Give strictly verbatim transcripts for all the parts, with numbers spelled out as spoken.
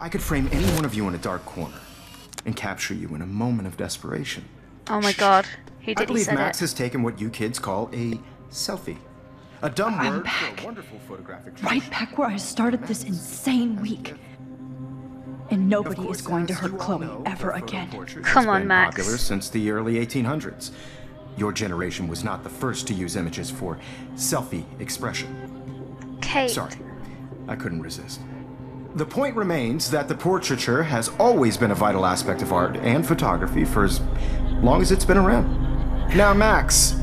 I could frame any one of you in a dark corner and capture you in a moment of desperation. Oh my God. Who did he say that? I believe Max has taken what you kids call a selfie. A dumb I'm word back. For a wonderful photographic tradition. Right back where I started this insane week. And nobody course, is going to hurt Chloe know, ever again. Come on, Max. Popular since the early eighteen hundreds. Your generation was not the first to use images for selfie expression. Kate. Sorry, I couldn't resist. The point remains that the portraiture has always been a vital aspect of art and photography for as long as it's been around. Now, Max,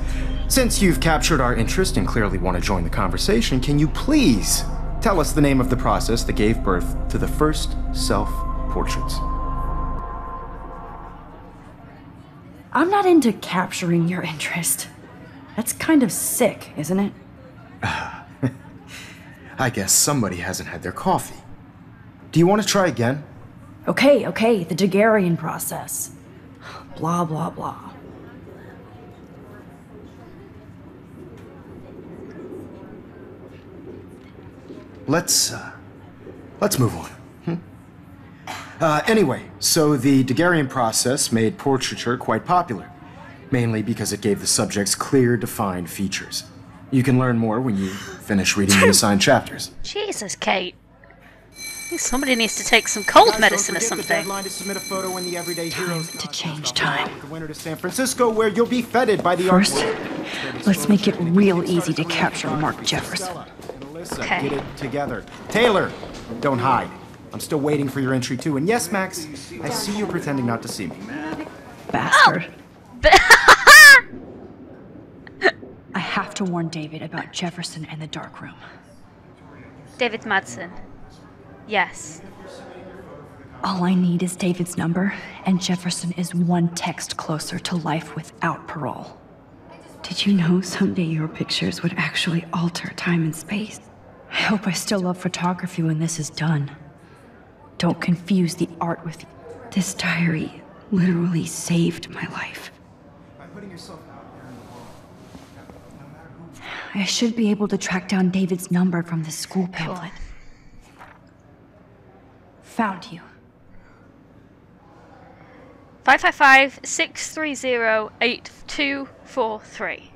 since you've captured our interest and clearly want to join the conversation, can you please tell us the name of the process that gave birth to the first self-portraits? I'm not into capturing your interest. That's kind of sick, isn't it? I guess somebody hasn't had their coffee. Do you want to try again? Okay, okay, the Daguerreian process. Blah, blah, blah. Let's, uh, let's move on. Uh, anyway, so the Daguerreian process made portraiture quite popular, mainly because it gave the subjects clear, defined features. You can learn more when you finish reading the assigned chapters. Jesus, Kate. I think somebody needs to take some cold Guys, medicine or something. The deadline to submit a photo in the Everyday Heroes to change time. The winter to San Francisco, where you'll be feted by the First, artwork. Let's make it real easy to capture Mark Jefferson. Okay. Get it together. Taylor, don't hide. I'm still waiting for your entry, too. And yes, Max, I see you pretending not to see me. Bastard. Oh. I have to warn David about Jefferson and the Dark Room. David Madsen. Yes. All I need is David's number, and Jefferson is one text closer to life without parole. Did you know someday your pictures would actually alter time and space? I hope I still love photography when this is done. Don't confuse the art with you. This diary literally saved my life. I should be able to track down David's number from the school pamphlet. Found you. five five five, six three zero, eight two four three.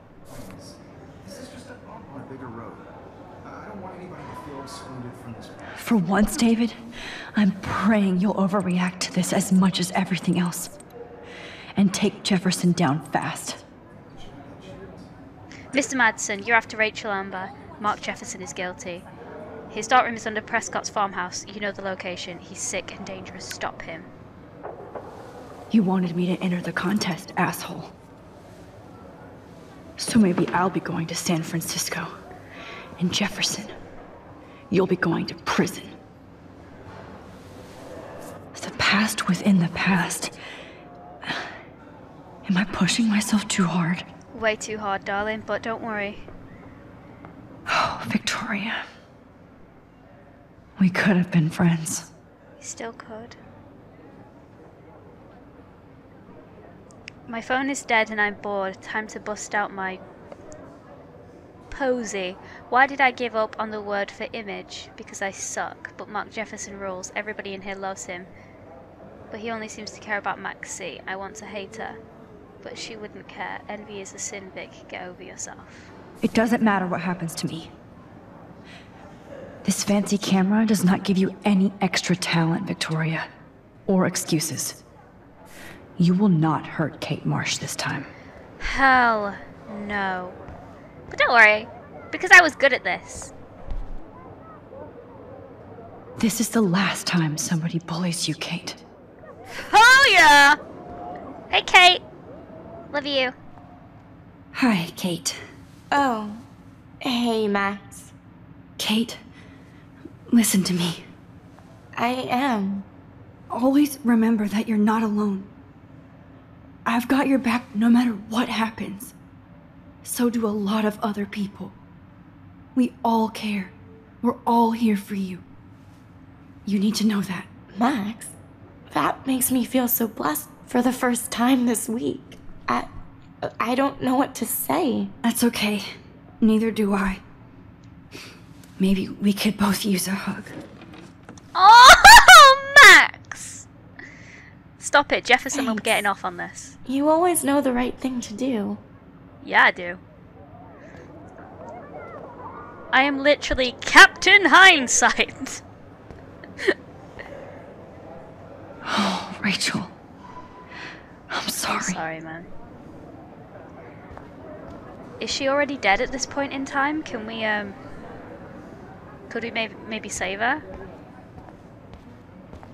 For once, David, I'm praying you'll overreact to this as much as everything else. And take Jefferson down fast. Mister Madsen, you're after Rachel Amber. Mark Jefferson is guilty. His dark room is under Prescott's farmhouse. You know the location. He's sick and dangerous. Stop him. You wanted me to enter the contest, asshole. So maybe I'll be going to San Francisco. And Jefferson, you'll be going to prison. The past within the past. Am I pushing myself too hard? Way too hard, darling, but don't worry. Oh, Victoria. We could have been friends. We still could. My phone is dead and I'm bored. Time to bust out my... Posy. Why did I give up on the word for image? Because I suck, but Mark Jefferson rules. Everybody in here loves him. But he only seems to care about Maxie. I want to hate her. But she wouldn't care. Envy is a sin, Vic. Get over yourself. It doesn't matter what happens to me. This fancy camera does not give you any extra talent, Victoria. Or excuses. You will not hurt Kate Marsh this time. Hell no. But don't worry, because I was good at this. This is the last time somebody bullies you, Kate. Oh, yeah! Hey, Kate. Love you. Hi, Kate. Oh. Hey, Max. Kate, listen to me. I am. Always remember that you're not alone. I've got your back no matter what happens. So do a lot of other people. We all care. We're all here for you. You need to know that. Max, that makes me feel so blessed for the first time this week. I, I don't know what to say. That's okay. Neither do I. Maybe we could both use a hug. Oh, Stop it. Jefferson Thanks. Will be getting off on this. You always know the right thing to do. Yeah, I do. I am literally Captain Hindsight. Oh, Rachel. I'm sorry. I'm sorry, man. Is she already dead at this point in time? Can we, um... Could we maybe, maybe save her?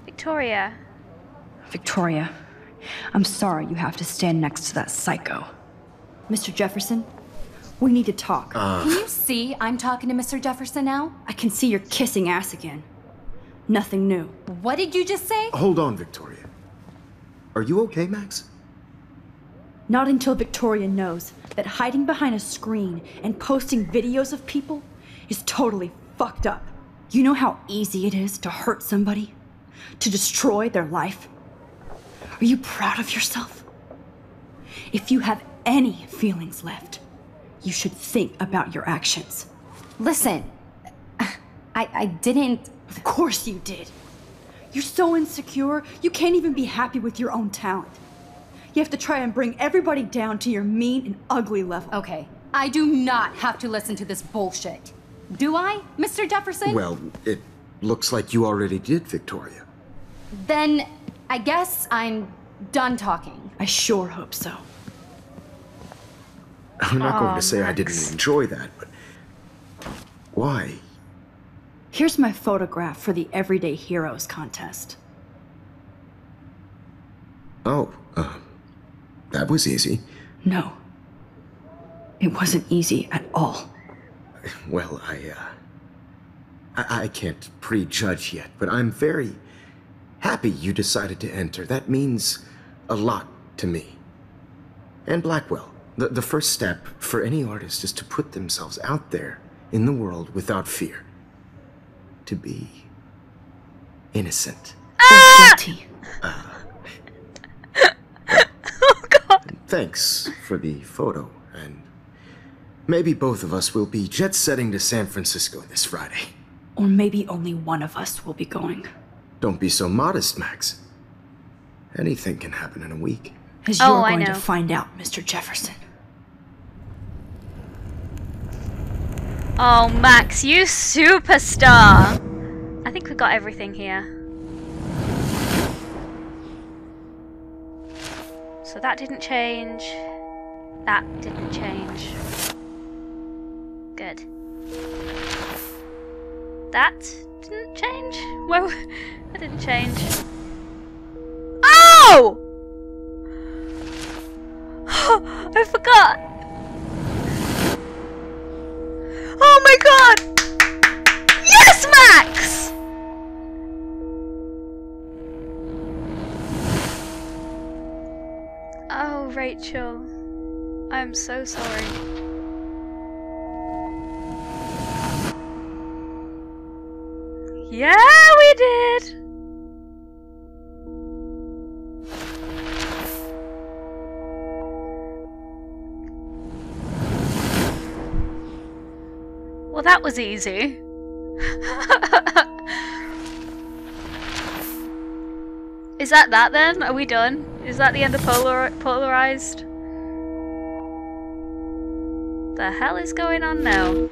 Victoria. Victoria, I'm sorry you have to stand next to that psycho. Mister Jefferson, we need to talk. Uh. Can you see I'm talking to Mister Jefferson now? I can see you're kissing ass again. Nothing new. What did you just say? Hold on, Victoria. Are you okay, Max? Not until Victoria knows that hiding behind a screen and posting videos of people is totally fucked up. You know how easy it is to hurt somebody? To destroy their life? Are you proud of yourself? If you have any feelings left, you should think about your actions. Listen, I, I didn't... Of course you did. You're so insecure, you can't even be happy with your own talent. You have to try and bring everybody down to your mean and ugly level. Okay, I do not have to listen to this bullshit. Do I, Mister Jefferson? Well, it looks like you already did, Victoria. Then... I guess I'm done talking. I sure hope so. I'm not oh, going to say Max. I didn't enjoy that, but why? Here's my photograph for the Everyday Heroes contest. Oh, uh, that was easy. No, it wasn't easy at all. Well, I, uh, I, I can't prejudge yet, but I'm very... happy you decided to enter. That means a lot to me. And Blackwell, the, the first step for any artist is to put themselves out there in the world without fear. To be innocent. Ah! Or guilty. Uh, oh, God. Thanks for the photo, and maybe both of us will be jet-setting to San Francisco this Friday. Or maybe only one of us will be going. Don't be so modest, Max. Anything can happen in a week. As you're oh, going to find out, Mister Jefferson. Oh, Max, you superstar! I think we got everything here. So that didn't change. That didn't change. Good. That... didn't change? Well, I didn't change. Oh! Oh! I forgot! Oh my God! Yes, Max! Oh, Rachel. I'm so sorry. Yeah, we did! Well, that was easy. Is that that then? Are we done? Is that the end of polar Polarized? The hell is going on now?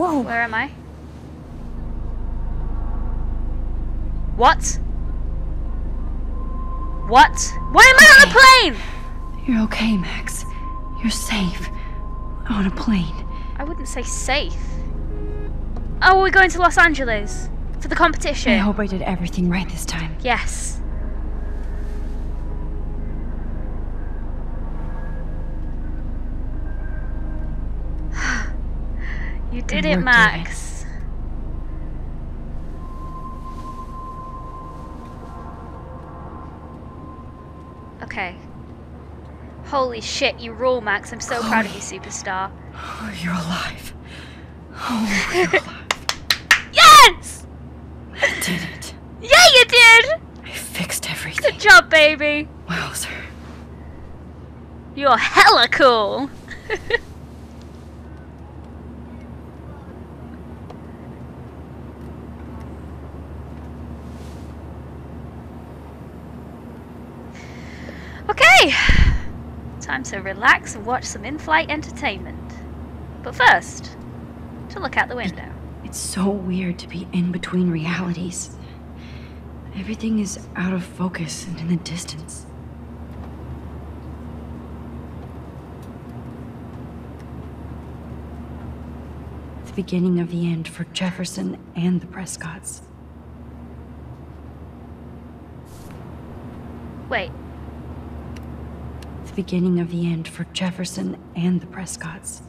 Whoa! Where am I? What? What? Why am okay. I on a plane? You're okay, Max. You're safe. On a plane. I wouldn't say safe. Oh, we're going to Los Angeles for the competition. I hope I did everything right this time. Yes. You did it, Max. Okay. Holy shit, you rule, Max. I'm so Chloe. Proud of you, superstar. Oh, you're alive. Oh, you're alive. Yes! I did it. Yeah, you did! I fixed everything. Good job, baby. Wow, sir. You're hella cool. Okay, time to relax and watch some in-flight entertainment. But first, to look out the window. It's so weird to be in between realities. Everything is out of focus and in the distance. The beginning of the end for Jefferson and the Prescotts. Wait. The beginning of the end for Jefferson and the Prescotts.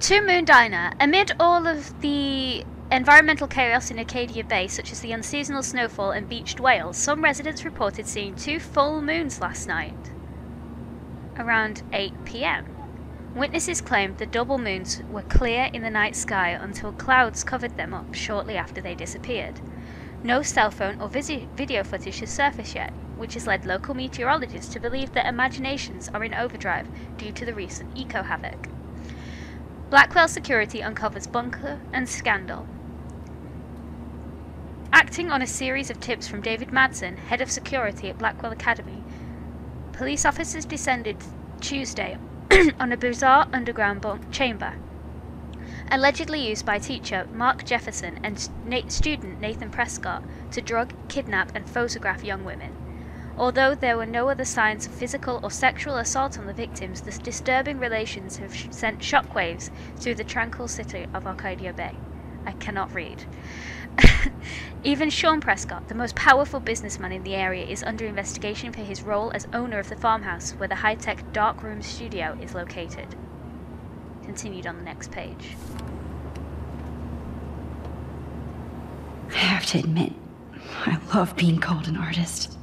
Two Moon Diner. Amid all of the environmental chaos in Arcadia Bay, such as the unseasonal snowfall and beached whales, some residents reported seeing two full moons last night, around eight p m Witnesses claimed the double moons were clear in the night sky until clouds covered them up shortly after they disappeared. No cell phone or video footage has surfaced yet, which has led local meteorologists to believe that imaginations are in overdrive due to the recent eco-havoc. Blackwell security uncovers bunker and scandal. Acting on a series of tips from David Madsen, head of security at Blackwell Academy, police officers descended Tuesday on a bizarre underground bunk chamber, allegedly used by teacher Mark Jefferson and na student Nathan Prescott to drug, kidnap and photograph young women. Although there were no other signs of physical or sexual assault on the victims, the disturbing relations have sh sent shockwaves through the tranquil city of Arcadia Bay. I cannot read. Even Sean Prescott, the most powerful businessman in the area, is under investigation for his role as owner of the farmhouse where the high-tech Dark Room studio is located. Continued on the next page. I have to admit, I love being called an artist.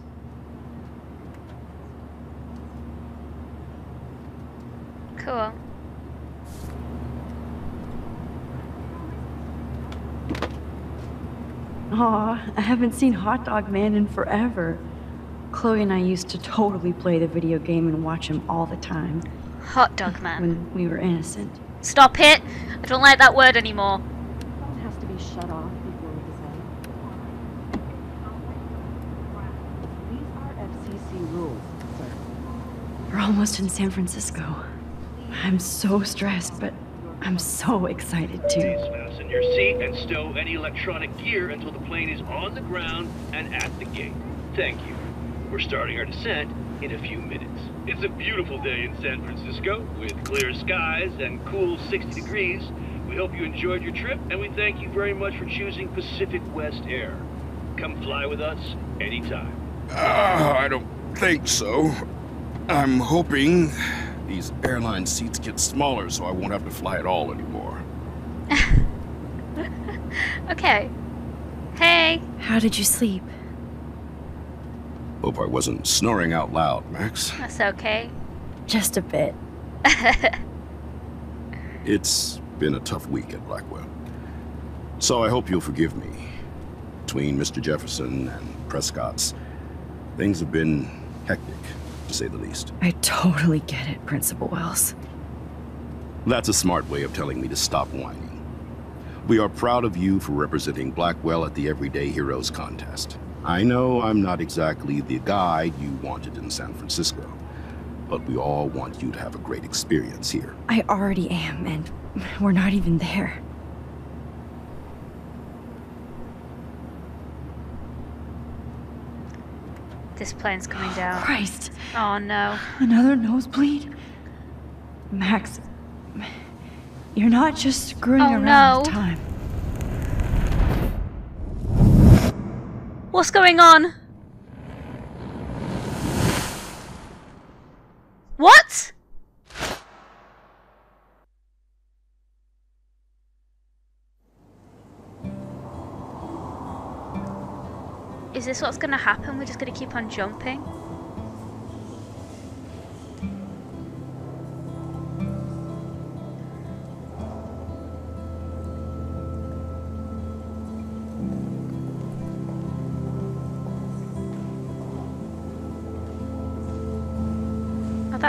Cool. Aw, I haven't seen Hot Dog Man in forever. Chloe and I used to totally play the video game and watch him all the time. Hot Dog Man. When we were innocent. Stop it! I don't like that word anymore. It has to be shut off before we decide. These are F C C rules, sir. We're almost in San Francisco. I'm so stressed, but I'm so excited too. Your seat and stow any electronic gear until the plane is on the ground and at the gate. Thank you. We're starting our descent in a few minutes. It's a beautiful day in San Francisco with clear skies and cool sixty degrees. We hope you enjoyed your trip and we thank you very much for choosing Pacific West Air. Come fly with us anytime. Uh, I don't think so. I'm hoping these airline seats get smaller so I won't have to fly at all anymore. Okay. Hey. How did you sleep? Hope I wasn't snoring out loud, Max. That's okay. Just a bit. It's been a tough week at Blackwell. So I hope you'll forgive me. Between Mister Jefferson and Prescott's, things have been hectic, to say the least. I totally get it, Principal Wells. That's a smart way of telling me to stop whining. We are proud of you for representing Blackwell at the Everyday Heroes contest. I know I'm not exactly the guide you wanted in San Francisco, but we all want you to have a great experience here. I already am, and we're not even there. This plane's coming down. Christ! Oh no. Another nosebleed? Max... You're not just screwing oh, around no. the time. What's going on? What? Is this what's going to happen? We're just going to keep on jumping?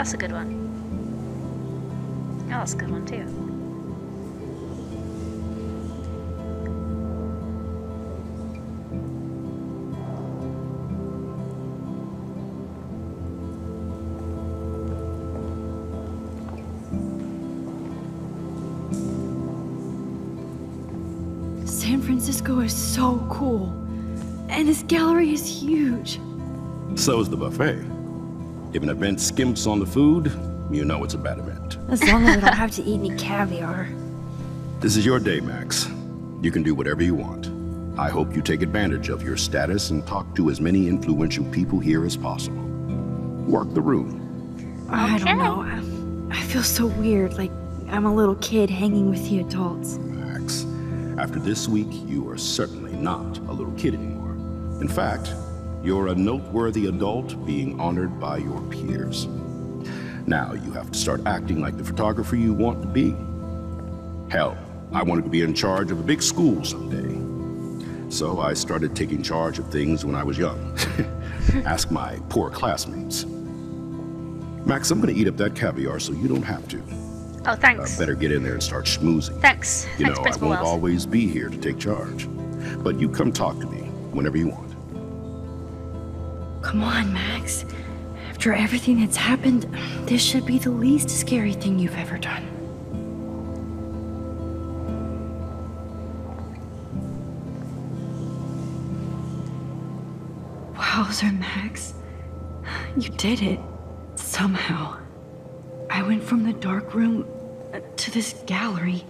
That's a good one. Oh, that's a good one too. San Francisco is so cool. And this gallery is huge. So is the buffet. If an event skimps on the food, you know it's a bad event. As long as we don't have to eat any caviar. This is your day, Max. You can do whatever you want. I hope you take advantage of your status and talk to as many influential people here as possible. Work the room. Okay. I don't know. I, I feel so weird, like I'm a little kid hanging with the adults. Max, after this week, you are certainly not a little kid anymore. In fact, you're a noteworthy adult being honored by your peers. Now you have to start acting like the photographer you want to be. Hell, I wanted to be in charge of a big school someday. So I started taking charge of things when I was young. Ask my poor classmates. Max, I'm gonna eat up that caviar so you don't have to. Oh, thanks. I better get in there and start schmoozing. Thanks. You know, I won't always be here to take charge. But you come talk to me whenever you want. Come on, Max. After everything that's happened, this should be the least scary thing you've ever done. Wowzer, Max. You did it. Somehow. I went from the dark room to this gallery.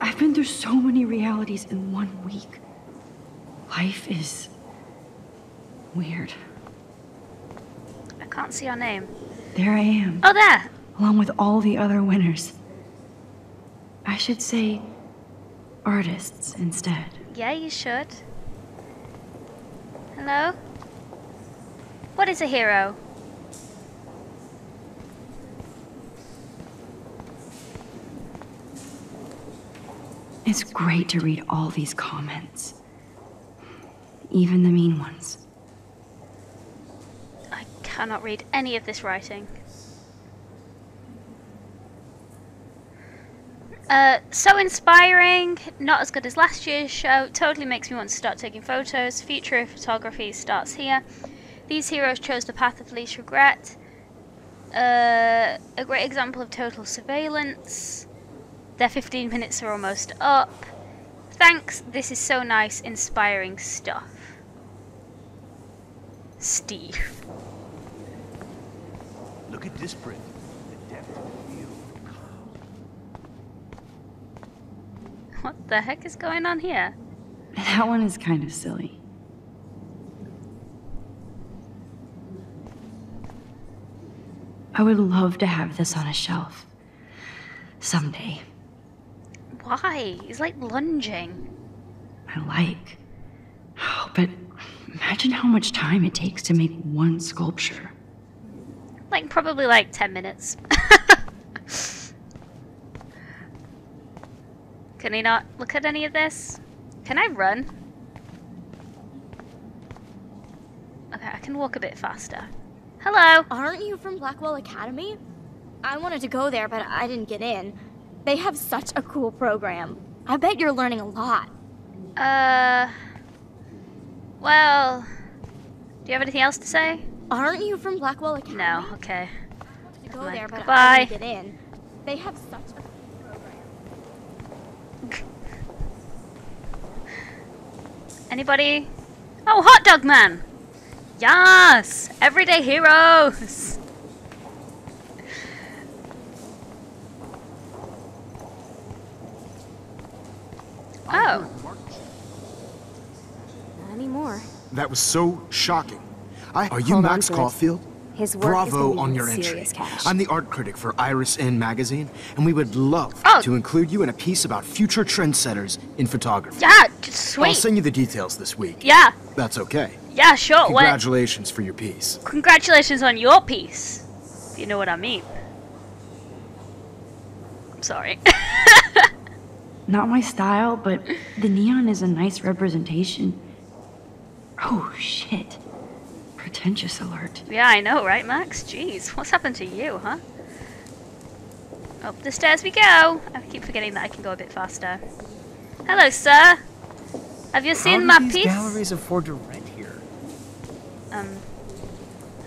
I've been through so many realities in one week. Life is weird. I can't see your name. There I am. Oh, there! Along with all the other winners. I should say artists instead. Yeah, you should. Hello? What is a hero? It's great to read all these comments. Even the mean ones. I cannot read any of this writing. Uh, so inspiring, not as good as last year's show, totally makes me want to start taking photos. Future photography starts here. These heroes chose the path of least regret. Uh, a great example of total surveillance. Their fifteen minutes are almost up. Thanks, this is so nice, inspiring stuff. Steve. Look at this print. The depth of the field. What the heck is going on here? That one is kind of silly. I would love to have this on a shelf. Someday. Why? He's like lunging. I like. Oh, but imagine how much time it takes to make one sculpture. Like probably like ten minutes. Can he not look at any of this? Can I run? Okay, I can walk a bit faster. Hello! Aren't you from Blackwell Academy? I wanted to go there, but I didn't get in. They have such a cool program. I bet you're learning a lot. Uh... Well... Do you have anything else to say? Aren't you from Blackwell Academy? No, okay. I wanted to go there, but Goodbye. I didn't get in. They have such a cool program. Anybody? Oh, Hot Dog Man! Yes! Everyday Heroes! Oh. Not anymore. That was so shocking. I Are you Max Caulfield? His work Bravo is on your entry. Cash. I'm the art critic for Iris N magazine, and we would love oh. to include you in a piece about future trendsetters in photography. Yeah, sweet. I'll send you the details this week. Yeah. That's okay. Yeah, sure. Congratulations well, for your piece. Congratulations on your piece. If you know what I mean. I'm sorry. Not my style, but the neon is a nice representation. Oh, shit. Pretentious alert. Yeah, I know, right, Max? Jeez, what's happened to you, huh? Up the stairs we go. I keep forgetting that I can go a bit faster. Hello, sir. Have you seen my piece? How do these galleries afford to rent here? Um,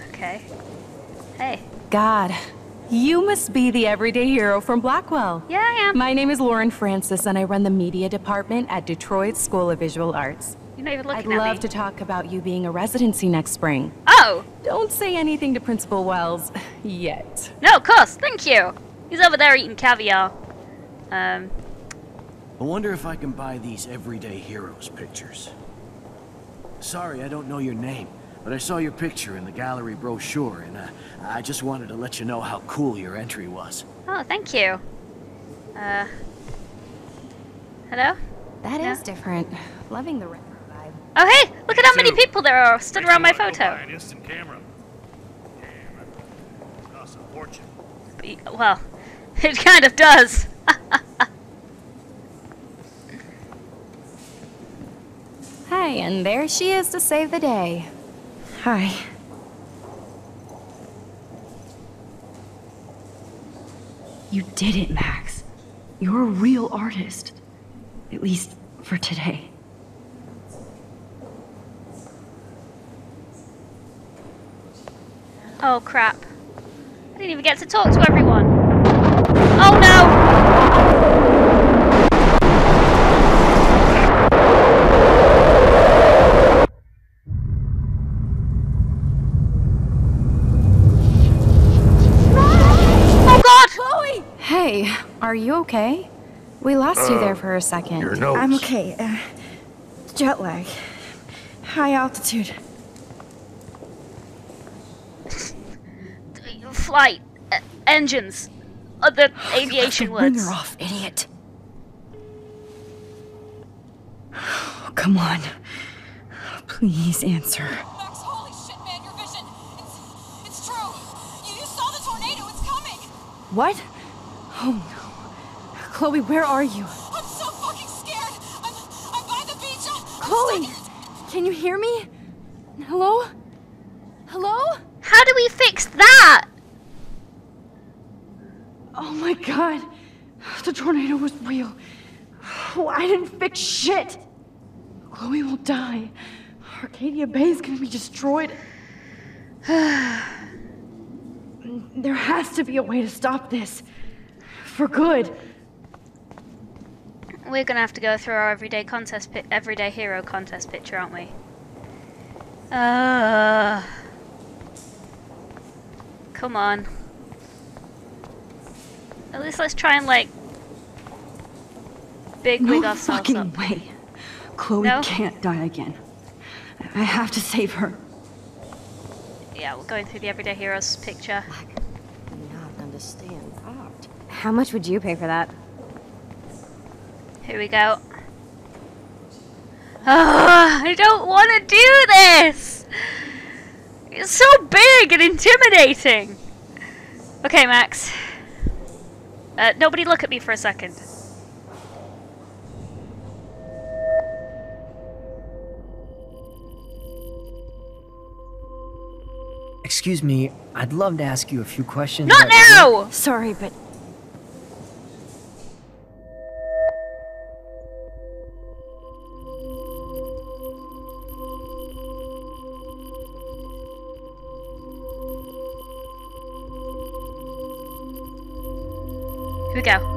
okay. Hey. God, You must be the Everyday Hero from Blackwell. Yeah, I am. My name is Lauren Francis, and I run the media department at Detroit School of Visual Arts. You're not even looking at me. I'd love to talk about you being a residency next spring. Oh! Don't say anything to Principal Wells yet. No, of course. Thank you. He's over there eating caviar. Um. I wonder if I can buy these Everyday Heroes pictures. Sorry, I don't know your name, but I saw your picture in the gallery brochure, and uh, I just wanted to let you know how cool your entry was. Oh, thank you. Uh, hello? That no? is different. Loving the retro vibe. Oh, hey! Look at how many people there are stood around my photo. An instant camera. It costs a fortune. Well, it kind of does. Hi, and there she is to save the day. Hi. You did it, Max. You're a real artist. At least for today. Oh, crap. I didn't even get to talk to everyone. Oh, no! Are you okay? We lost uh, you there for a second. Your nose. I'm okay. Uh, jet lag. High altitude. Flight. Uh, engines. Other oh, aviation words. Turn her off, idiot. Oh, come on. Please answer. Max, holy shit, man. Your vision. It's, it's true. You, you saw the tornado. It's coming. What? Oh no. Chloe, where are you? I'm so fucking scared! I'm, I'm by the beach! I'm Chloe! Stuck. Can you hear me? Hello? Hello? How do we fix that? Oh my god. The tornado was real. Oh, I didn't fix shit. Chloe will die. Arcadia Bay is gonna be destroyed. There has to be a way to stop this. For good. We're gonna have to go through our everyday contest, pi everyday hero contest picture, aren't we? Uh, come on. At least let's try and like big wig no ourselves fucking up. Way. Chloe no? can't die again. I have to save her. Yeah, we're going through the everyday heroes picture. I cannot understand art. How much would you pay for that? Here we go. Oh, I don't want to do this! It's so big and intimidating! Okay, Max. Uh, nobody look at me for a second. Excuse me, I'd love to ask you a few questions. Not now! Sorry, but... Here we go.